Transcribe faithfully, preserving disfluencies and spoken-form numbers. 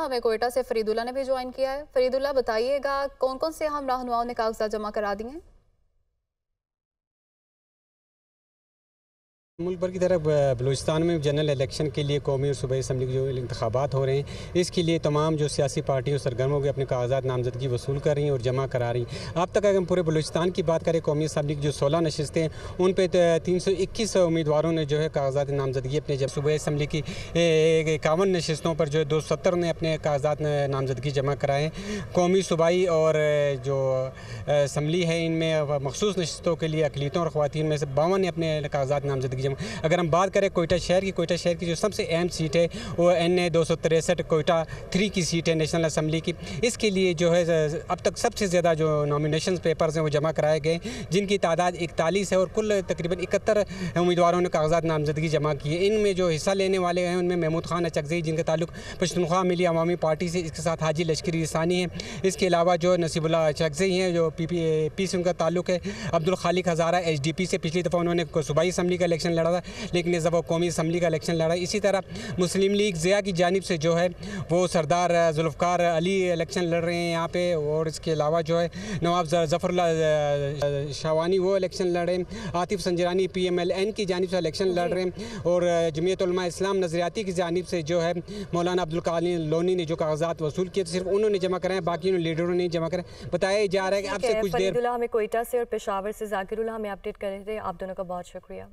हमें कोयटा से फरीदुल्ला ने भी ज्वाइन किया है। फरीदुल्ला बताइएगा कौन कौन से हम रहनुमाओं ने कागजात जमा करा दिए? मुल्क भर की तरफ बलूचिस्तान में जनरल इलेक्शन के लिए कौमी और सूबाई असम्बली के जो इंतखाबात हो रहे हैं, इसके लिए तमाम जो सियासी पार्टियों सरगर्म हो गए अपने कागजात नामजदगी वसूल कर रही हैं और जमा करा रही हैं। अब तक अगर हम पूरे बलूचिस्तान की बात करें, कौमी असम्बली की जो सोलह नशस्तें हैं उन पर तीन सौ इक्कीस उम्मीदवारों ने जो है कागजात नामजदगी अपने, जब सूबाई असम्बली की इक्यावन नशस्तों पर जो है दो सौ सत्तर ने अपने कागजात नामजदगी जमा कराए हैं। कौमी सूबाई और जो असम्बली है इनमें मखसूस नशस्तों के लिए अकलीतों और ख़वातीन में से बावन ने अपने कागजात नामजदगी। अगर हम बात करें कोयटा शहर की, कोयटा शहर की जो सबसे अहम सीट है वो एन ए दो सौ तिरसठ कोयटा थ्री की सीट है नेशनल असम्बली की। इसके लिए जो है अब तक सबसे ज़्यादा जो नॉमिनेशन पेपर्स हैं वो जमा कराए गए, जिनकी तादाद इकतालीस है और कुल तकरीबन इकहत्तर उम्मीदवारों ने कागजात नामजदगी जमा किए। इनमें जो हिस्सा लेने वाले हैं उनमें महमूद खान चकजे जिनका ताल्लुक पश्तूनख्वा मिली अवामी पार्टी से, इसके साथ हाजी लश्कर इसानी है, इसके अलावा जो नसीबूल्ला चक्सई हैं जो पी पी से उनका ताल्लुक है, अब्दुल खाली हज़ारा एच डी पी से, पिछली दफ़ा उन्होंने सूबाई असम्बली का इलेक्शन लड़ा था लेकिन इस दफ़ा कौमी असम्बली का इलेक्शन लड़ा। इसी तरह मुस्लिम लीग ज़िया की जानिब से जो है वो सरदार जुल्फ़कार अली इलेक्शन लड़ रहे हैं यहाँ पे, और इसके अलावा जो है नवाब ज़फ़रुल्लाह शावानी वो इलेक्शन लड़ रहे हैं। Atif Sanjrani P M L N की जानिब से इलेक्शन लड़ रहे हैं, और जमीयत उलमा इस्लाम नज़रियाती की जानिब से जो है मौलाना अब्दुल क़लीन लोनी ने जो कागजात वसूल किए सिर्फ उन्होंने जमा कराए, बाकी लीडरों ने जमा कराए। बताया जा रहा है कि अब से कुछ देर। फरीदुल्ला हमें कोयटा से और पेशावर से जाकिरुल्ला हमें अपडेट कर रहे थे। आप दोनों का बहुत शुक्रिया।